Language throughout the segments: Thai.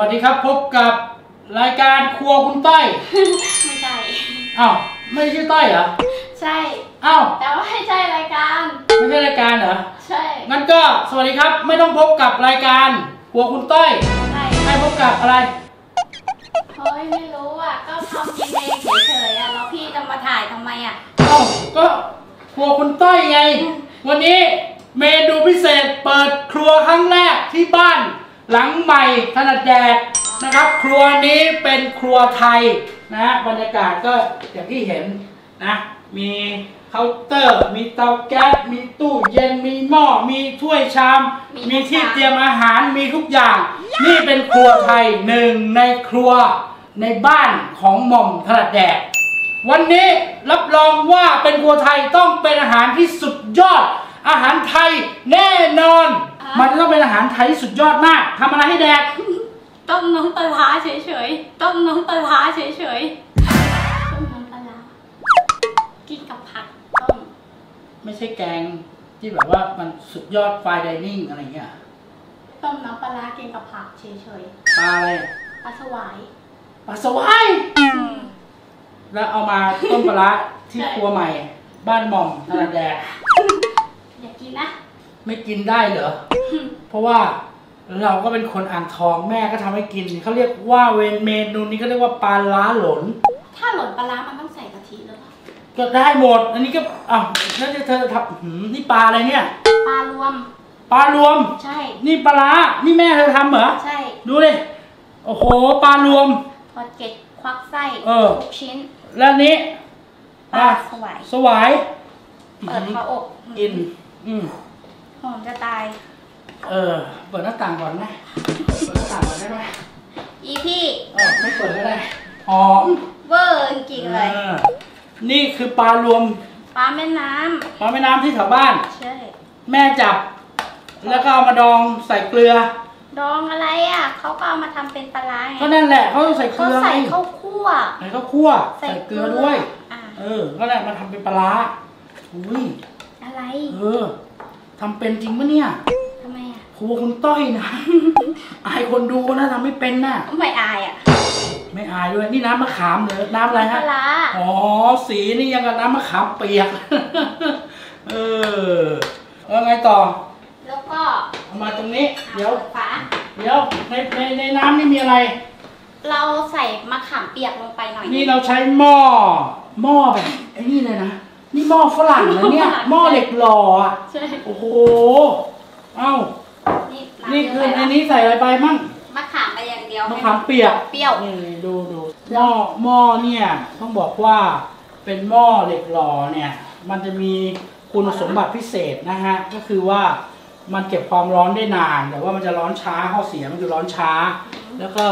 วัสดีครับพบกับรายการครัวคุณต้อยไม่ใช่อ้าวไม่ใช่ต้อยเหรอใช่อ้าวแต่ว่าไม่ใช่รายการไม่ใช่รายการเหรอใช่งั้นก็สวัสดีครับไม่ต้องพบกับรายการครัวคุณต้อยใช่ให้พบกับอะไรเฮ้ยไม่รู้อ่ะก็ทำกินเองเฉยๆอ่ะแล้วพี่จะมาถ่ายทำไมอ่ะอ้าวก็ครัวคุณต้อยไงวันนี้เมนูพิเศษเปิดครัวครั้งแรกที่บ้านหลังใหม่ถนัดแดกนะครับครัวนี้เป็นครัวไทยนะฮะบรรยากาศก็อย่างที่เห็นนะมีเคาน์เตอร์มีเตาแก๊สมีตู้เย็นมีหม้อมีถ้วยชามมีที่เตรียมอาหารมีทุกอย่างนี่เป็นครัวไทยหนึ่งในครัวในบ้านของหม่อมถนัดแดกวันนี้รับรองว่าเป็นครัวไทยต้องเป็นอาหารที่สุดยอดอาหารไทยแน่นอนมันต้องเป็นอาหารไทยสุดยอดมากทำอะไรให้แดกต้มน้ำปลาร้าเฉยๆต้มน้ำปลาร้าเฉยๆต้มน้ำปลาร้ากินกับผักต้มไม่ใช่แกงที่แบบว่ามันสุดยอดไฟไดนิ่งอะไรเงี้ยต้มน้ำปลาร้ากินกับผักเฉยๆปลาอะไรปลาสวายปลาสวายแล้วเอามาต้มปลาร้าที่ครัวใหม่บ้านหม่อมถนัดแดกอยากกินนะไม่กินได้เหรอเพราะว่าเราก็เป็นคนอ่างทองแม่ก็ทำให้กินเขาเรียกว่าเมนูนี้ก็เรียกว่าปลาล้าหล่นถ้าหล่นปลาล้ามันต้องใส่กะทิหรือเปล่าก็ได้หมดอันนี้ก็อ้าวแล้วเธอทำนี่ปลาอะไรเนี่ยปลารวมปลารวมใช่นี่ปลาล้านี่แม่เธอทำเหรอใช่ดูดิโอ้โหปลารวมพอเก็ตควักไส้ทุกชิ้นแล้วนี้ปลาสวายสวายเปิดฝาอบกินหอมจะตายเปิดหน้าต่างก่อนนะเปิดหน้าต่างก่อนได้ไหมอีพี่ไม่เปิดก็ได้หอมเวอร์จริงเลยนี่คือปลารวมปลาแม่น้ำปลาแม่น้ำที่แถวบ้านใช่แม่จับแล้วก็เอามาดองใส่เกลือดองอะไรอ่ะเขาก็เอามาทำเป็นปลาร้าไงก็นั่นแหละเขาต้องใส่เกลือใส่ข้าวคั่วใส่ข้าวคั่วใส่เกลือด้วยก็นั่นมาทำเป็นปลาร้าอุ้ยอะไรทำเป็นจริงปะเนี่ยทำไมอ่ะครัวคุณต้อยนะอายคนดูนะทำไม่เป็นน่ะไม่อายอ่ะไม่อายด้วยนี่น้ำมะขามเหรอน้ำอะไรฮะอ๋อสีนี่ยังกับน้ำมะขามเปียกไงต่อแล้วก็เอามาตรงนี้เดี๋ยวในน้ำนี่มีอะไรเราใส่มะขามเปียกลงไปหน่อยนี่เราใช้หม้อแบบไอ้นี่เลยนะนี่หม้อฝรั่งนะเนี่ยหม้อเหล็กหล่อโอ้โหเอ้านี่คือในนี้ใส่อะไรไปมั่งมะขามไปอย่างเดียวมะขามเปียกเปรี้ยวดูหม้อเนี่ยต้องบอกว่าเป็นหม้อเหล็กหล่อเนี่ยมันจะมีคุณสมบัติพิเศษนะฮะก็คือว่ามันเก็บความร้อนได้นานแต่ว่ามันจะร้อนช้าข้อเสียมันจะร้อนช้าแล้วก็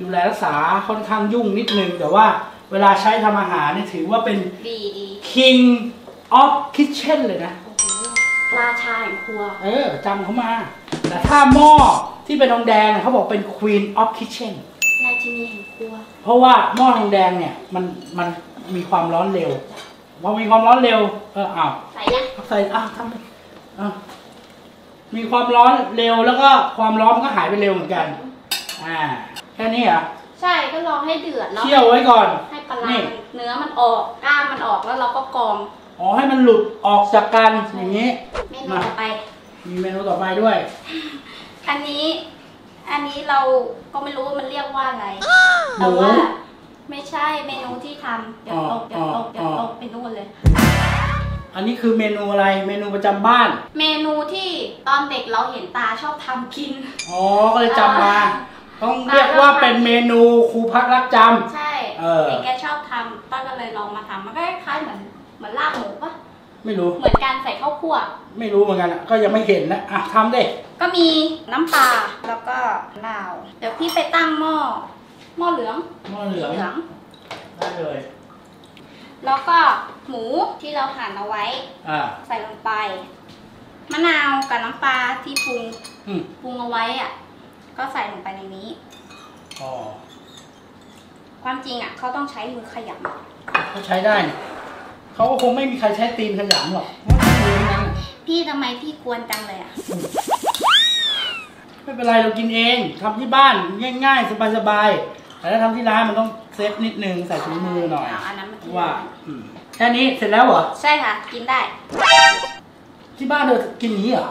ดูแลรักษาค่อนข้างยุ่งนิดนึงแต่ว่าเวลาใช้ทำอาหารนี่ถือว่าเป็น King of Kitchen เลยนะราชาแห่งครัวจำเขามาแต่ถ้าหม้อที่เป็นทองแดงเขาบอกเป็น Queen of Kitchen ราชินีแห่งครัวเพราะว่าหม้อทองแดงเนี่ยมันมีความร้อนเร็วพอมีความร้อนเร็วใส่นะใส่ทำมีความร้อนเร็วแล้วก็ความร้อนก็หายไปเร็วเหมือนกันแค่นี้เหรอใช่ก็รอให้เดือดแล้วเคี่ยวไว้ก่อนให้ปลาร้าเนื้อมันออกกล้ามมันออกแล้วเราก็กรองให้มันหลุดออกจากกันอย่างนี้เมนูต่อไปมีเมนูต่อไปด้วยอันนี้เราก็ไม่รู้ว่ามันเรียกว่าอะไรแต่ว่าไม่ใช่เมนูที่ทำเดี๋ยวตกไปนู่นเลยอันนี้คือเมนูอะไรเมนูประจำบ้านเมนูที่ตอนเด็กเราเห็นตาชอบทำกินอ๋อก็เลยจำมาต้องเรียกว่าเป็นเมนูครูพักรักจำใช่เด็กแกชอบทำต้นก็เลยลองมาทำมันก็คล้ายเหมือนลาบหมูปะไม่รู้เหมือนการใส่ข้าวคั่วไม่รู้เหมือนกันอ่ะก็ยังไม่เห็นนะอ่ะทำดิก็มีน้ำปลาแล้วก็มะนาวเดี๋ยวพี่ไปตั้งหม้อเหลืองได้เลยแล้วก็หมูที่เราหั่นเอาไว้ใส่ลงไปมะนาวกับน้ำปลาที่ปรุงเอาไว้อ่ะก็ใส่ลงไปในนี้ความจริงอ่ะเขาต้องใช้มือขยำเขาใช้ได้เขาก็คงไม่มีใครใช้ตีนขยำหรอกพี่ทำไมพี่กวนจังเลยอ่ะ ไม่เป็นไรเรากินเองทำที่บ้านง่ายๆสบายๆแต่ถ้าทำที่ร้านมันต้องเซฟนิดนึงใส่ถุงมือหน่อยว่าแค่นี้เสร็จแล้วเหรอใช่ค่ะกินได้ที่บ้านเรากินอย่างนี้เหรอ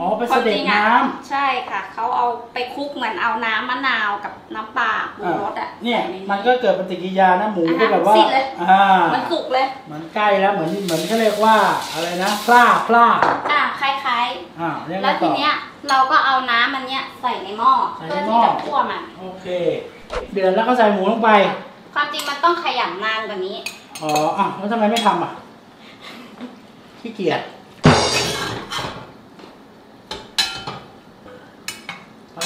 อ๋อไปเสด็จน้ำใช่ค่ะเขาเอาไปคลุกเหมือนเอาน้ำมะนาวกับน้ำปลาปรุงรสอ่ะเนี่ยมันก็เกิดปฏิกิริยานะหมูก็แบบว่ามันสุกเลยมันใกล้แล้วเหมือนเขาเรียกว่าอะไรนะพลาคล้ายๆแล้วทีเนี้ยเราก็เอาน้ำมันเนี้ยใส่ในหม้อเพื่อที่จะคั่วมันโอเคเดือดแล้วก็ใส่หมูลงไปความจริงมันต้องขยำนานกว่านี้อ๋ออ่ะแล้วทำไมไม่ทำอ่ะขี้เกียจ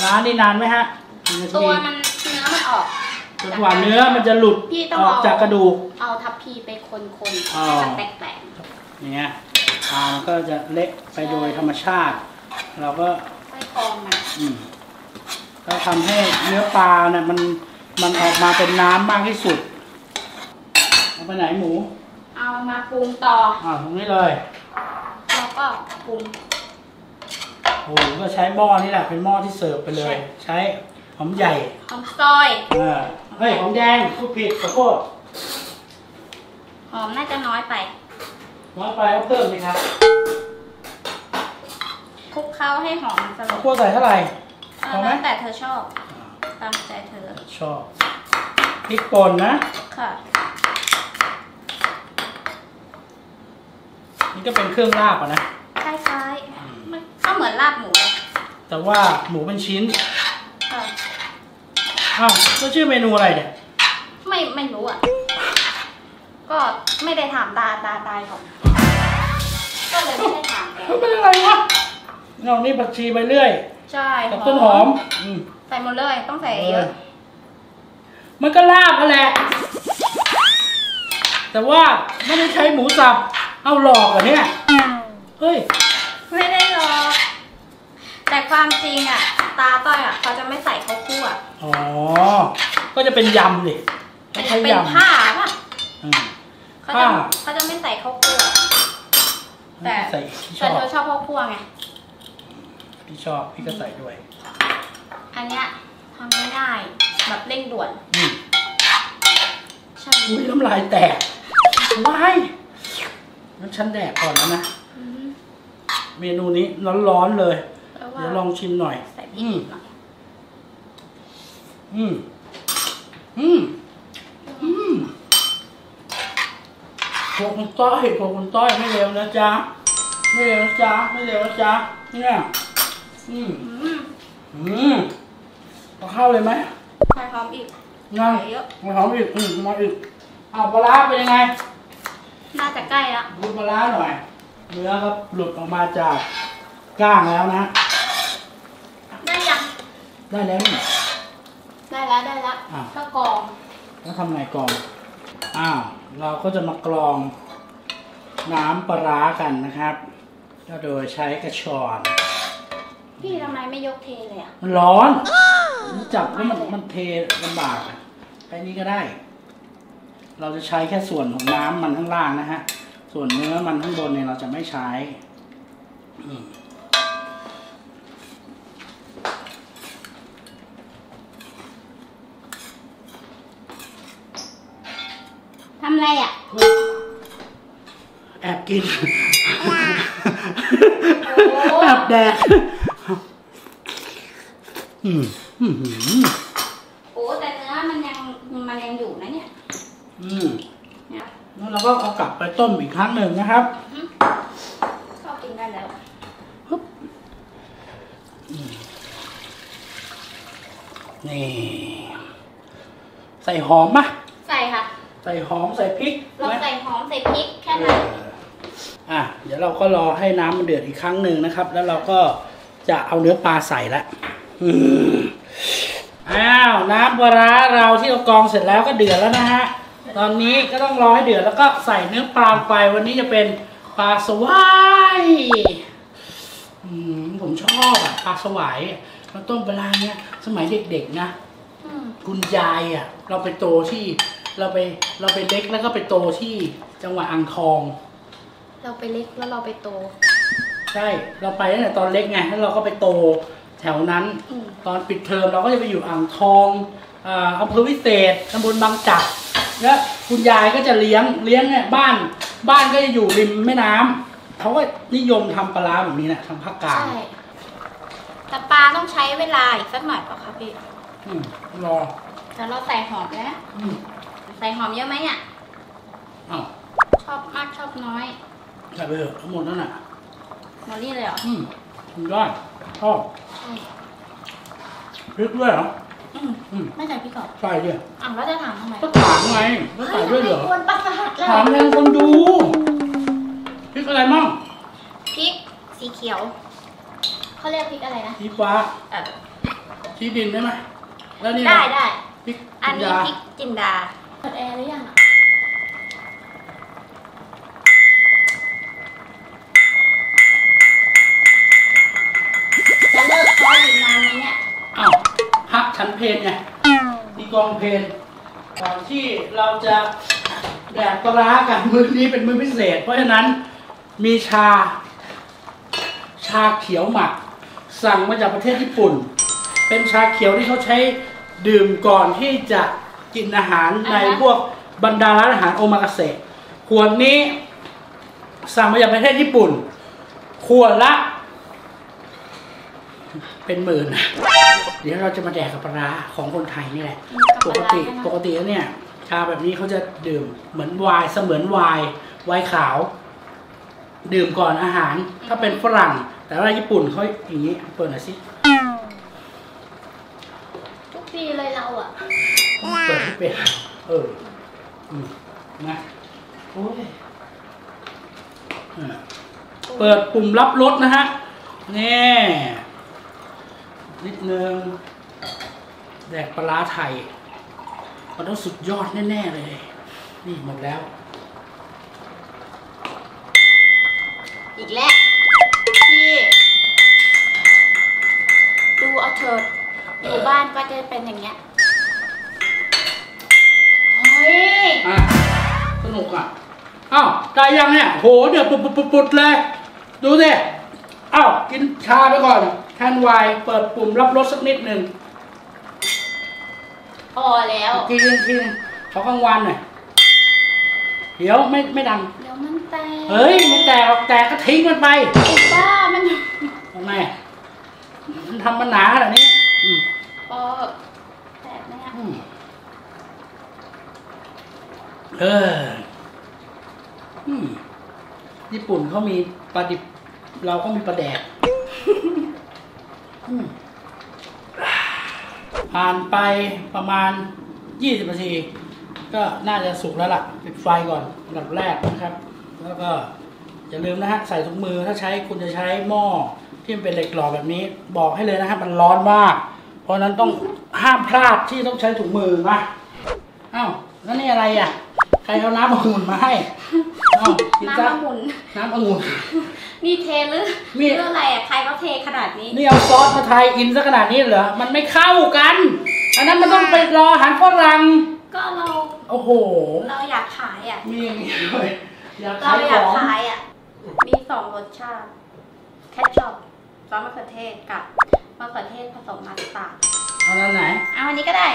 ร้านนี่นานไหมฮะตัวมันเนื้อมันออกจนกว่าเนื้อมันจะหลุดออกจากกระดูกเอาทัพพีไปคนๆให้มันแตกๆอย่างเงี้ยมันก็จะเละไปโดยธรรมชาติเราก็ค่อยกรองมันก็ทำให้เนื้อปลาเนี่ยมันออกมาเป็นน้ำมากที่สุดเอาไปไหนหมูเอามาปรุงต่อตรงนี้เลยแล้วก็ปรุงโอ้โหก็ใช้หม้อนี่แหละเป็นหม้อที่เสิร์ฟไปเลยใช้หอมใหญ่หอมซอยเฮ้ยหอมแดงพูดผิดขอโทษหอมน่าจะน้อยไปก็เพิ่มสิครับคลุกเคล้าให้หอมสลับคั่วใส่เท่าไหร่แล้วแต่เธอชอบตามใจเธอชอบพริกป่นนะค่ะนี่ก็เป็นเครื่องลาบอ่ะนะคล้ายๆมันก็เหมือนลาบหมูแต่ว่าหมูเป็นชิ้นค่ะอ้าวแล้วชื่อเมนูอะไรเนี่ยไม่รู้อ่ะก็ไม่ได้ถามตาตายของก็เลยไม่ได้ถามเขาเป็นอะไรวะนอกนี้ผักชีไปเรื่อยใช่กับต้นหอมใส่หมดเลยต้องใส่เยอะมันก็ลาบแหละแต่ว่าไม่ได้ใช้หมูสับเอาหลอกเหรอเนี่ยเฮ้ยไม่ได้หลอกแต่ความจริงอ่ะตาต้อยอ่ะเขาจะไม่ใส่ข้าวคั่วอ๋อก็จะเป็นยำดิเป็นผ้าป่ะเขาจะไม่ใส่ข้าวคั่วแต่เธอชอบข้าวคั่วไงพี่ชอบพี่ก็ใส่ด้วยอันเนี้ยทำง่ายๆแบบเร่งด่วนใช่อุ้ยน้ำลายแตกว้ายงั้นฉันแดกก่อนแล้วนะเมนูนี้ร้อนๆเลยเดี๋ยวลองชิมหน่อยใส่พริกหน่อยโคคุณต้อยไม่เร็วนะจ๊ะเนี่ยเอาเข้าเลยไหมใส่หอมอีกง่ายเยอะใส่หอมอีกมาอีกเอาปลาร้าเป็นยังไงน่าจะใกล้แล้วดูปลาร้าหน่อยเนื้อครับหลุดออกมาจากก้างแล้วนะได้แล้วก็กรองแล้วทำไงกรองเราก็จะมากรองน้ำปลาร้ากันนะครับก็โดยใช้กระชอนพี่ทำไมไม่ยกเทเลยอ่ะมันร้อนจับแล้วมันเทลำบากไอ้นี้ก็ได้เราจะใช้แค่ส่วนของน้ำมันข้างล่างนะฮะส่วนเนื้อมันข้างบนเนี่ยเราจะไม่ใช้ทำอะไรอ่ะแอบกินแอบแดกโอ้แต่เนื้อมันยังอยู่นะเนี่ยแล้วเราก็เอากลับไปต้มอีกครั้งหนึ่งนะครับชอบกินได้แล้วนี่ใส่หอมป่ะใส่ค่ะใส่หอมใส่พริกเราใส่หอมใส่พริกแค่นั้นเดี๋ยวเราก็รอให้น้ำมันเดือดอีกครั้งหนึ่งนะครับแล้วเราก็จะเอาเนื้อปลาใส่ละน้ำปลาร้าเราที่เรากรองเสร็จแล้วก็เดือดแล้วนะฮะตอนนี้ก็ต้องรอให้เดือดแล้วก็ใส่เนื้อปลาไปวันนี้จะเป็นปลาสวายผมชอบปลาสวายเราต้มปลาเนี้ยสมัยเด็กๆนะคุณยายเราไปโตที่เราไปเล็กแล้วก็ไปโตที่จังหวัดอ่างทองเราไปเล็กแล้วเราไปโต ใช่เราไปตั้งแต่ตอนเล็กไงแล้วเราก็ไปโตแถวนั้นตอนปิดเทอมเราก็จะไปอยู่อ่างทองอำเภอวิเศษตำบลบางจักแล้วคุณยายก็จะเลี้ยงเนี่ยบ้านก็จะอยู่ริมแม่น้ำเขาก็นิยมทำปลาร้าแบบนี้นะทางภาคกลางใช่แต่ปลาต้องใช้เวลาอีกสักหน่อยป่ะคะพี่รอแต่เราใส่หอมนะใส่หอมเยอะไหมเนี่ยชอบมากชอบน้อยใส่ไปเถอะทั้งหมดนั่นน่ะหมดนี่เลยเหรอสุดยอดชอบพริกด้วยเหรอไม่ใส่พริกหรอใช่ด้วยอ่ะแล้วจะถามทำไมก็ถามไงก็ถามด้วยเหรอถามแทนคนดูพริกอะไรมั่งพริกสีเขียวเขาเรียกพริกอะไรนะพริกฟ้าพริกดินได้ไหมแล้วนี่ได้พริกอันนี้พริกจินดาเปิดแอร์หรือยังอ่ะจะเลิกซ้อมอีกนานไหมเนี่ยอ้าวพักชั้นเพลนไงมีกองเพลนก่อนที่เราจะแดกปลาร้ากันมื้อนี้เป็นมื้อพิเศษเพราะฉะนั้นมีชาเขียวหมักสั่งมาจากประเทศญี่ปุ่นเป็นชาเขียวที่เขาใช้ดื่มก่อนที่จะกินอาหารในพวกบรรดาร้านอาหารโอมากาเสะขวดนี้สั่งมาจากประเทศญี่ปุ่นขวดละเป็นหมื่นเดี๋ยวเราจะมาแดกกับปลาร้าของคนไทยนี่แหละปกติเนี่ยชาแบบนี้เขาจะดื่มเหมือนไวน์เสมือนไวน์ขาวดื่มก่อนอาหารถ้าเป็นฝรั่งแต่ว่าญี่ปุ่นเขาอย่างนี้เปิดหน่อยสิทุกปีเลยเราอ่ะเปิดทุกปีนะโอ้ยเปิดปุ่มรับรสนะฮะนี่นิดนึงแดกปลาร้าไทยมันต้องสุดยอดแน่ๆเลยนี่หมดแล้วอีกแล้วพี่ดูเอาเถิดอยู่บ้านก็จะเป็นอย่างเงี้ยเฮ้ยสนุกอ่ะอ้าวได้ยังเนี่ยโหเดี๋ยวปุดเลยดูสิอ้าวกินชาไปก่อนแทนไวน์เปิดปุ่มรับรสสักนิดหนึ่งพอแล้วกินขอกลางวันหน่อยเดี๋ยวไม่ดังเดี๋ยวมันแตกเฮ้ยมันแตกออกแตกก็ทิ้งมันไปบ้ามันทำไมมันทำมันหนาขนาดนี้พอแตกไหมอ่ะญี่ปุ่นเขามีปลาดิบเราก็มีปลาแดกผ่านไปประมาณ20นาทีก็น่าจะสุกแล้วล่ะปิดไฟก่อนอันดับแรกนะครับแล้วก็อย่าลืมนะฮะใส่ถุงมือถ้าใช้คุณจะใช้หม้อที่มันเป็นเหล็กหล่อแบบนี้บอกให้เลยนะฮะมันร้อนมากเพราะนั้นต้องห้ามพลาดที่ต้องใช้ถุงมือมาอ้าวแล้วนี่อะไรอ่ะใครเอาน้ำองุ่นมาให้อ้าวน้ำองุ่นนี่เทหรือมีอะไรอ่ะใครเขาเทขนาดนี้นี่เอาซอสมาไทยกินซะขนาดนี้เหรอมันไม่เข้ากันอันนั้นมันต้องไปรออาหารฝรั่งก็เราโอ้โหเราอยากขายอ่ะมีอย่างนี้เลยเราอยากขายอ่ะมี2รสชาติแคชช็อปซอสมะเขือเทศกับมะเขือเทศผสมมัสตาร์ดเอาอันไหนเอาอันนี้ก็ได้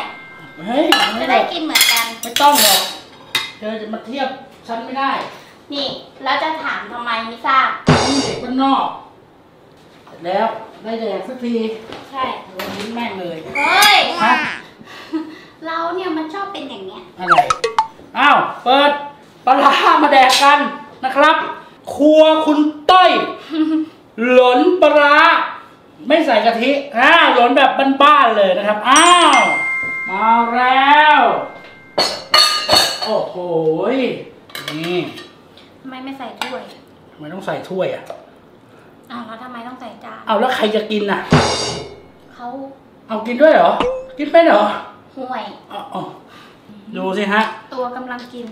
เฮ้ยจะได้กินเหมือนกันไม่ต้องหรอกเธอจะมาเทียบฉันไม่ได้นี่แล้วจะถามทำไมไม่ทราบนี่เด็กบ้านนอกเสร็จแล้วได้แดกสักทีใช่วันนี้แม่งเลยเฮ้ยเราเนี่ยมันชอบเป็นอย่างเนี้ยอะไรอ้าวเปิดปลาร้ามาแดกกันนะครับครัวคุณต้อยหล่นปลาร้าไม่ใส่กะทิหล่นแบบบ้านๆเลยนะครับอ้าวมาแล้วโอ้โหนี่ทำไมไม่ใส่ถ้วยทำไมต้องใส่ถ้วยอ่ะอ้าวแล้วทำไมต้องใส่จานอ้าวแล้วใครจะกินน่ะเขาเอากินด้วยเหรอกินไปเหรอห่วยดูสิฮะตัวกำลังกิน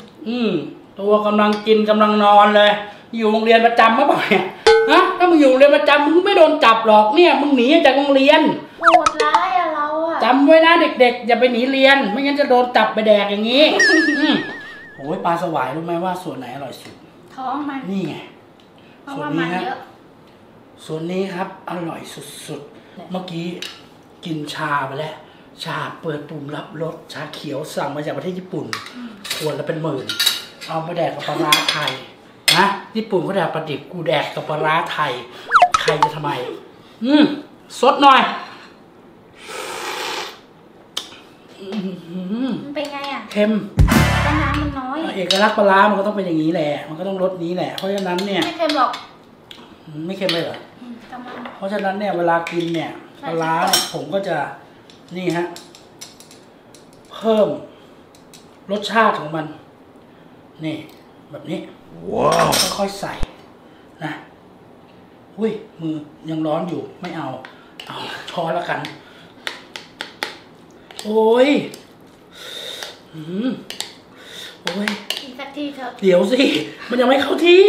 ตัวกำลังกินกำลังนอนเลยอยู่โรงเรียนประจำเมื่อก่อนเนี่ยฮะถ้ามึงอยู่โรงเรียนประจำมึงไม่โดนจับหรอกเนี่ยมึงหนีจากโรงเรียนโหดร้ายอะเราอะจำไว้นะเด็กๆอย่าไปหนีเรียนไม่งั้นจะโดนจับไปแดกอย่างนี้โอ้ยปลาสวายรู้ไหมว่าส่วนไหนอร่อยสุดท้องมันนี่ไงส่วนนี้ฮะ ส่วนนี้ครับอร่อยสุดๆเมื่อกี้กินชาไปแล้วชาเปิดปุ่มรับรสชาเขียวสั่งมาจากประเทศญี่ปุ่นขวดละเป็นหมื่นเอามาแดกกับปลาร้าไทยนะญี่ปุ่นเขาแดกปลาดิบกูแดกกับปลาร้าไทยใครจะทำไมสดหน่อยมันเป็นไงอ่ะเค็มปลาร้ามันน้อยเอกลักษณ์ปลาร้ามันก็ต้องเป็นอย่างนี้แหละมันก็ต้องรสนี้แหละเพราะฉะนั้นเนี่ยไม่เค็มหรอกไม่เค็มเลยเหรอเพราะฉะนั้นเนี่ยเวลากินเนี่ยปลาร้าผมก็จะนี่ฮะเพิ่มรสชาติของมันนี่แบบนี้ว้าวค่อยๆใส่นะอุ้ยมือยังร้อนอยู่ไม่เอาเอาช้อนแล้วกันโอ้ยโอ้ยอีกสักทีเถอะเดี๋ยวสิมันยังไม่เข้าที่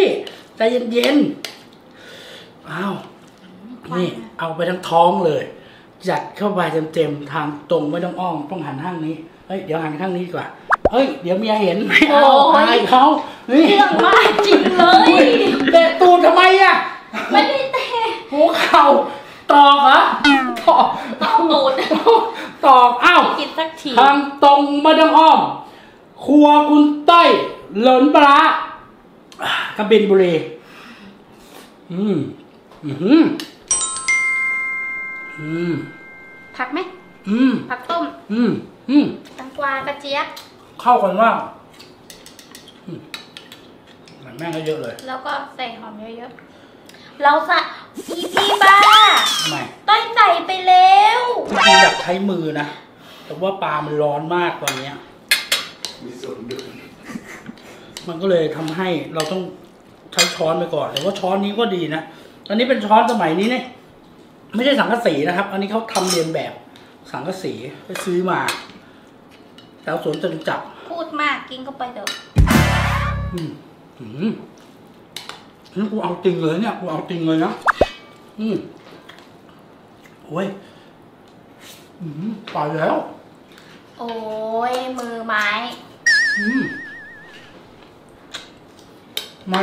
ใจเย็นๆอ้าวนี่เอาไปทั้งท้องเลยจัดเข้าไปเต็มๆทางตรงไม่ต้องอ้อมต้องหันข้างนี้เฮ้ยเดี๋ยวหันข้างนี้กว่าเฮ้ยเดี๋ยวเมียเห็นไม่เอาอายเขาเรื่องมากจริงเลยเตะตูดทำไมอ่ะไม่ได้เตะหัวเข่าตอกเหรอตอกตูดตอกอ้าวทางตรงไม่ต้องอ้อมครัวคุณต้อยเหลินปลากระบินบุรีผักไหมผักต้มแตงกวากระเจี๊ยบเข้ากันมากแม่งก็เยอะเลยแล้วก็ใส่หอมเยอะๆเราใส่อีพีบ้าต้อยใส่ไปแล้วไม่อยากใช้มือนะแต่ว่าปลามันร้อนมากตอนนี้มีส่วนดึงมันก็เลยทำให้เราต้องใช้ช้อนไปก่อนแต่ว่าช้อนนี้ก็ดีนะอันนี้เป็นช้อนสมัยนี้เนี่ยไม่ใช่สังกะสีนะครับอันนี้เขาทำเรียนแบบสังกะสีไปซื้อมาแล้วสวนจนจับพูดมากกินก็ไปเถอะนี่กูเอาจริงเลยเนี่ยกูเอาจริงเลยนะโอ้ยตายแล้วโอ้ยมือไม้มา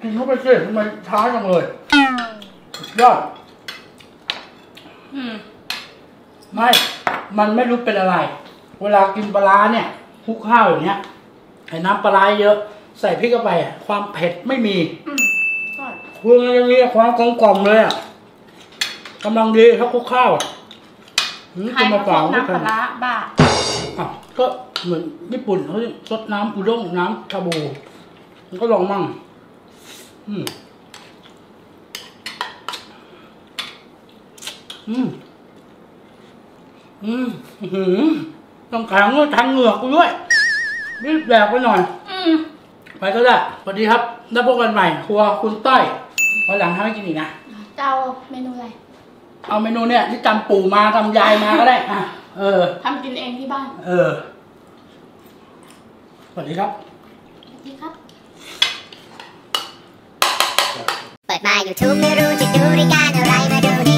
กินเข้าไปสิทำไมช้าจังเลยยอดไม่มันไม่รู้เป็นอะไรเวลากินปลาร้าเนี่ยคลุกข้าวอย่างเงี้ยไอ้น้ำปลาร้าเยอะใส่พริกเข้าไปอ่ะความเผ็ดไม่มีเครื่องอะไรอย่างเงี้ยความกลมกล่อมเลยอ่ะกำลังดีถ้าคลุกข้าวใครมาบอกน้ำปลาร้าบ้าก็เหมือนญี่ปุ่นเขาซดน้ำอุด้งน้ำชาบูก็ลองมั่งต้องแข็งด้วยทันเหงือกกูด้วยรีบแบกไปหน่อยไปก็ได้สวัสดีครับแล้วพบกันใหม่ครัวคุณต้อยวันหลังทำให้กินอีกนะจะเอาเมนูอะไรเอาเมนูเนี่ยที่จำปู่มาจำยายมาก็ได้อ่ะทำกินเองที่บ้านสวัสดีครับสวัสดีครับเปิดมา YouTube ไม่รู้จะดูรายการอะไรมาดูดิ